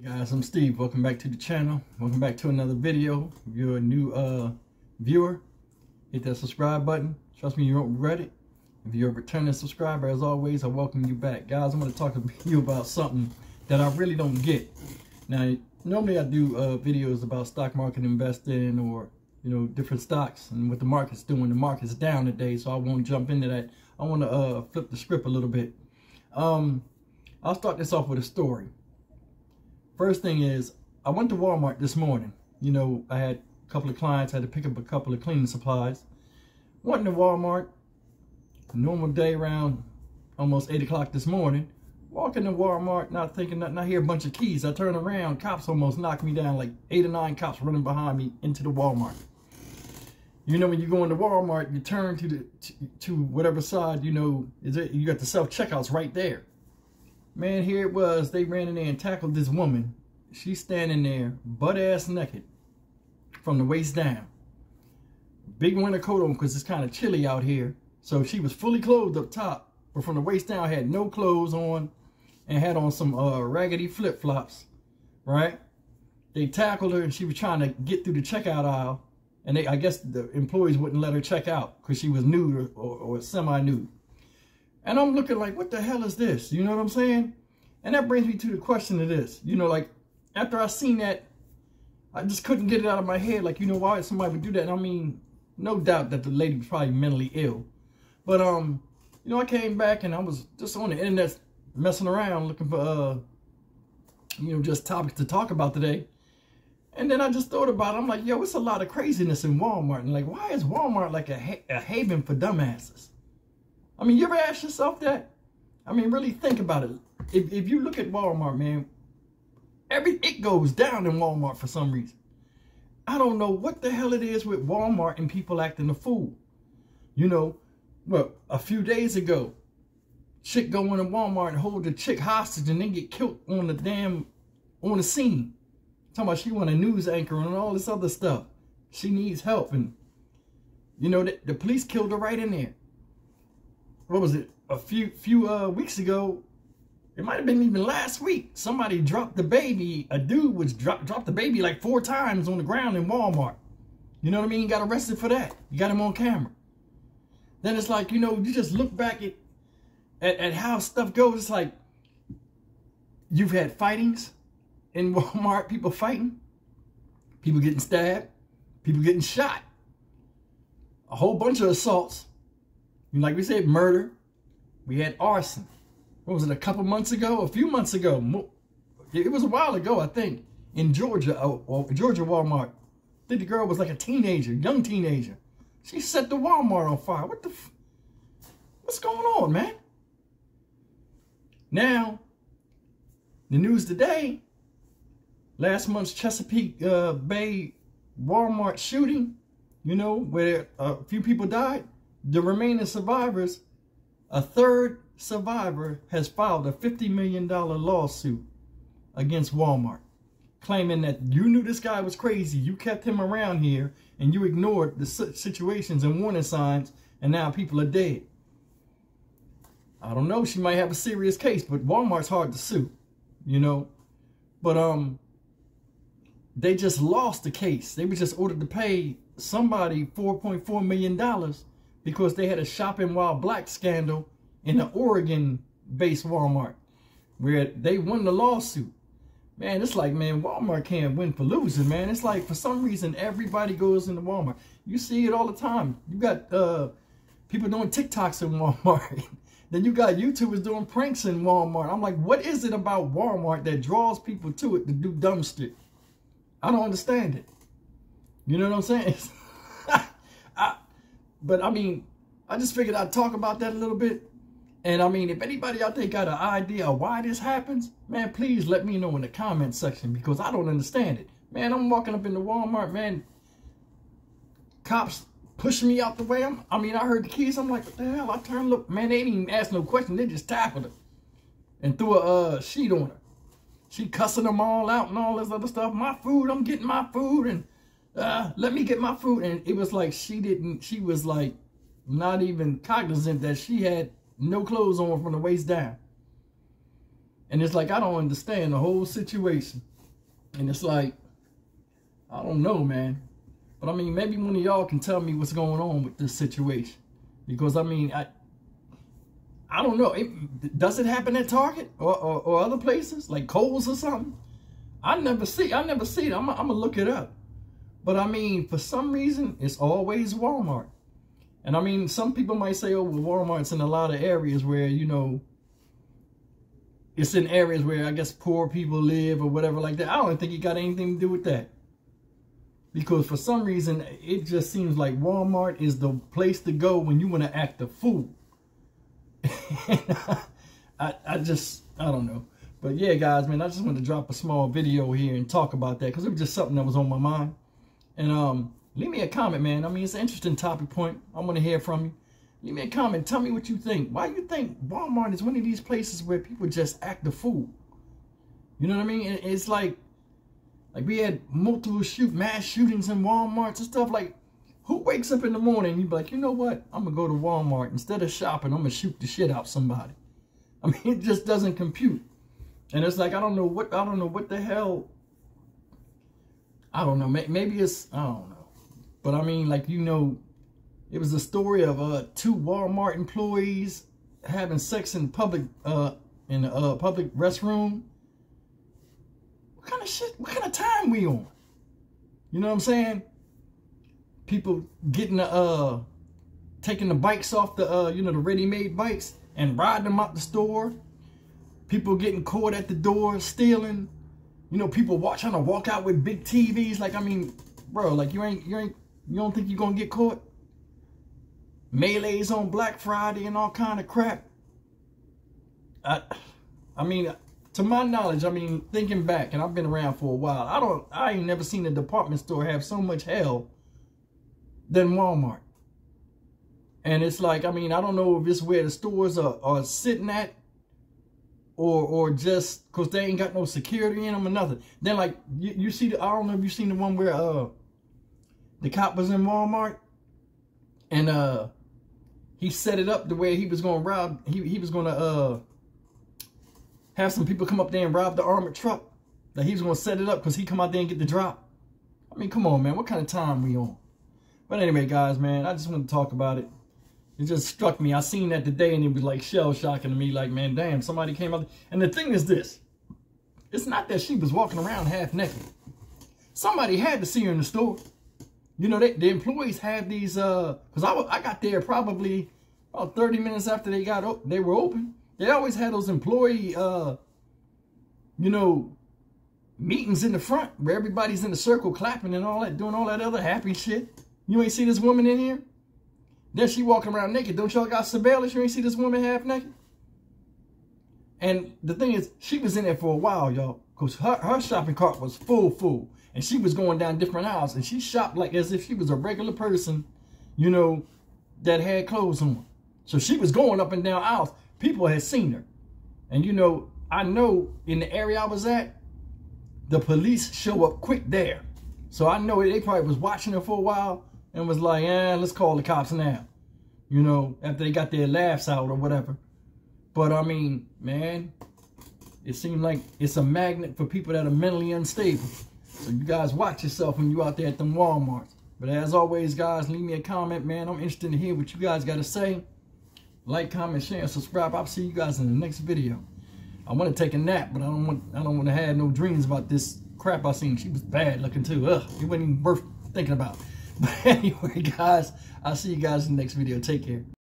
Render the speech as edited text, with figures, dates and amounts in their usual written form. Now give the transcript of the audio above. Guys, I'm Steve. Welcome back to the channel. Welcome back to another video. If you're a new viewer, hit that subscribe button. Trust me, you won't regret it. If you're a returning subscriber, as always, I welcome you back. Guys, I'm going to talk to you about something that I really don't get. Now, normally I do videos about stock market investing or, you know, different stocks and what the market's doing. The market's down today, so I won't jump into that. I want to flip the script a little bit. I'll start this off with a story. First thing is, I went to Walmart this morning. You know, I had a couple of clients, I had to pick up a couple of cleaning supplies. Went to Walmart, normal day around almost 8 o'clock this morning. Walking to Walmart, not thinking nothing, I hear a bunch of keys. I turn around, cops almost knocked me down, like 8 or 9 cops running behind me into the Walmart. You know, when you go into Walmart, you turn to whatever side, you know, you got the self-checkouts right there. Man, here it was. They ran in there and tackled this woman. She's standing there, butt-ass naked, from the waist down. Big winter coat on because it's kind of chilly out here. So she was fully clothed up top, but from the waist down had no clothes on and had on some raggedy flip-flops, right? They tackled her and she was trying to get through the checkout aisle. And I guess the employees wouldn't let her check out because she was nude or semi-nude. And I'm looking like, what the hell is this? You know what I'm saying? And that brings me to the question of this. You know, like, after I seen that, I just couldn't get it out of my head. Like, you know, why somebody would do that? And I mean, no doubt that the lady was probably mentally ill. But, you know, I came back and I was just on the internet messing around looking for, you know, just topics to talk about today. And then I just thought about it. I'm like, yo, it's a lot of craziness in Walmart. And, like, why is Walmart like a haven for dumbasses? I mean, you ever ask yourself that? I mean, really think about it. If you look at Walmart, man, it goes down in Walmart for some reason. I don't know what the hell it is with Walmart and people acting a fool. You know, well, a few days ago, chick go into Walmart and hold the chick hostage and then get killed on the damn, on the scene. I'm talking about she want a news anchor and all this other stuff. She needs help. And, you know, the police killed her right in there. What was it, a few weeks ago, it might have been even last week, somebody dropped the baby, a dude was dropped the baby like 4 times on the ground in Walmart. You know what I mean? He got arrested for that. You got him on camera. Then it's like, you know, you just look back at how stuff goes. It's like, you've had fightings in Walmart, people fighting, people getting stabbed, people getting shot, a whole bunch of assaults. Like we said, murder. We had arson. What was it, a couple months ago? A few months ago. It was a while ago, I think, in Georgia, Georgia Walmart. I think the girl was like a teenager, young teenager. She set the Walmart on fire. What the f... What's going on, man? Now, the news today, last month's Chesapeake Bay Walmart shooting, you know, where a few people died. The remaining survivors, a third survivor has filed a $50 million lawsuit against Walmart, claiming that you knew this guy was crazy, you kept him around here, and you ignored the situations and warning signs, and now people are dead. I don't know, she might have a serious case, but Walmart's hard to sue, you know. But they just lost the case. They were just ordered to pay somebody $4.4 million. Because they had a shopping while black scandal in the Oregon-based Walmart where they won the lawsuit. Man, it's like, man, Walmart can't win for losing, man. It's like, for some reason, everybody goes into Walmart. You see it all the time. You got people doing TikToks in Walmart. Then you got YouTubers doing pranks in Walmart. I'm like, what is it about Walmart that draws people to it to do dumb shit? I don't understand it. You know what I'm saying? But, I mean, I just figured I'd talk about that a little bit. And, I mean, if anybody out there got an idea of why this happens, man, please let me know in the comment section because I don't understand it. Man, I'm walking up into Walmart, man. Cops pushing me out the way. I heard the keys. I'm like, what the hell? I turned, look, man, they didn't even ask no question. They just tackled her and threw a sheet on her. She cussing them all out and all this other stuff. My food, I'm getting my food and... let me get my food. And it was like she was like not even cognizant that she had no clothes on from the waist down. And it's like, I don't understand the whole situation. And it's like, I don't know, man. But I mean, maybe one of y'all can tell me what's going on with this situation. Because I mean, I don't know. Does it happen at Target or other places like Kohl's or something? I never see it. I'm gonna look it up. But I mean, for some reason, it's always Walmart. And I mean, some people might say, oh, well, Walmart's in a lot of areas where, you know, it's in areas where I guess poor people live or whatever like that. I don't think it got anything to do with that. Because for some reason, it just seems like Walmart is the place to go when you want to act a fool. I don't know. But yeah, guys, man, I just wanted to drop a small video here and talk about that because it was just something that was on my mind. And leave me a comment, man. I mean, it's an interesting topic point. I want to hear from you. Leave me a comment. Tell me what you think. Why you think Walmart is one of these places where people just act a fool? You know what I mean? And it's like we had multiple mass shootings in Walmarts and stuff. Like, who wakes up in the morning and you be like, you know what? I'm going to go to Walmart. Instead of shopping, I'm going to shoot the shit out somebody. I mean, it just doesn't compute. And it's like, I don't know what the hell. I don't know. Maybe it's, I don't know. But I mean, like, you know, it was a story of two Walmart employees having sex in public public restroom. What kind of shit? What kind of time we on? You know what I'm saying? People getting the taking the bikes off the you know, the ready-made bikes and riding them out the store. People getting caught at the door stealing. You know, people trying to walk out with big TVs. Like, I mean, bro, like you don't think you're gonna get caught? Melees on Black Friday and all kind of crap. I mean, to my knowledge, I mean, thinking back, and I've been around for a while, I ain't never seen a department store have so much hell than Walmart. And it's like, I mean, I don't know if it's where the stores are sitting at, or just because they ain't got no security in them or nothing. Then like, you see, I don't know if you seen the one where the cop was in Walmart and he set it up the way he was gonna rob. He was gonna have some people come up there and rob the armored truck. Like, he was gonna set it up because he come out there and get the drop. I mean, come on, man. What kind of time we on? But anyway, guys, man, I just wanted to talk about it. It just struck me. I seen that today and it was like shell shocking to me. Like, man, damn, somebody came out. And the thing is this. It's not that she was walking around half naked. Somebody had to see her in the store. You know, the employees have these, because I got there probably about 30 minutes after they were open. They always had those employee, you know, meetings in the front where everybody's in the circle clapping and all that, doing all that other happy shit. You ain't see this woman in here? Then she walking around naked. Don't y'all got surveillance? You ain't see this woman half naked? And the thing is, she was in there for a while, y'all, because her shopping cart was full. And she was going down different aisles. And she shopped like as if she was a regular person, you know, that had clothes on. So she was going up and down aisles. People had seen her. And, you know, I know in the area I was at, the police show up quick there. So I know they probably was watching her for a while and was like, let's call the cops now. You know, after they got their laughs out or whatever. But, I mean, man, it seemed like it's a magnet for people that are mentally unstable. So you guys watch yourself when you out there at them Walmarts. But as always, guys, leave me a comment, man. I'm interested to hear what you guys got to say. Like, comment, share, and subscribe. I'll see you guys in the next video. I want to take a nap, but I don't want to have no dreams about this crap I seen. She was bad looking too. Ugh, it wasn't even worth thinking about. But anyway, guys, I'll see you guys in the next video. Take care.